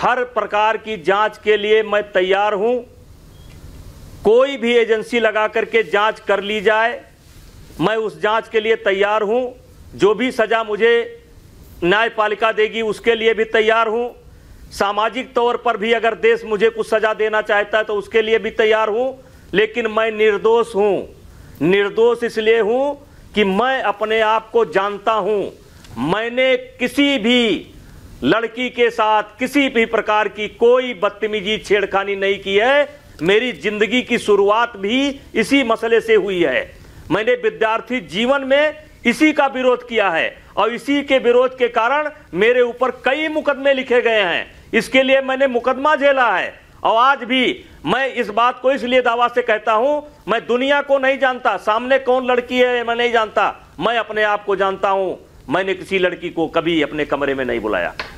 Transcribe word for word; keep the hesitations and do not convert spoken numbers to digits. हर प्रकार की जांच के लिए मैं तैयार हूं। कोई भी एजेंसी लगा करके जांच कर ली जाए, मैं उस जांच के लिए तैयार हूं। जो भी सज़ा मुझे न्यायपालिका देगी उसके लिए भी तैयार हूं। सामाजिक तौर पर भी अगर देश मुझे कुछ सज़ा देना चाहता है तो उसके लिए भी तैयार हूं। लेकिन मैं निर्दोष हूं। निर्दोष इसलिए हूं कि मैं अपने आप को जानता हूं। मैंने किसी भी लड़की के साथ किसी भी प्रकार की कोई बदतमीजी छेड़खानी नहीं की है। मेरी जिंदगी की शुरुआत भी इसी मसले से हुई है। मैंने विद्यार्थी जीवन में इसी का विरोध किया है और इसी के विरोध के कारण मेरे ऊपर कई मुकदमे लिखे गए हैं। इसके लिए मैंने मुकदमा झेला है और आज भी मैं इस बात को इसलिए दावा से कहता हूं, मैं दुनिया को नहीं जानता, सामने कौन लड़की है मैं नहीं जानता, मैं अपने आप को जानता हूं। मैंने किसी लड़की को कभी अपने कमरे में नहीं बुलाया।